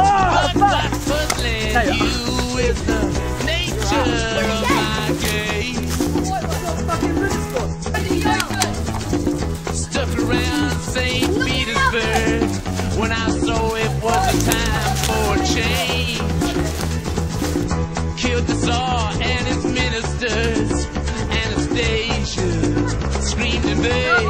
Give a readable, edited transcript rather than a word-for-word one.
Oh, fuck! You with the nature of my game. What the fucking roots for? Stuck around St. Petersburg when I saw it was a time for a change. Killed the Tsar and his ministers. Anastasia screamed in vain.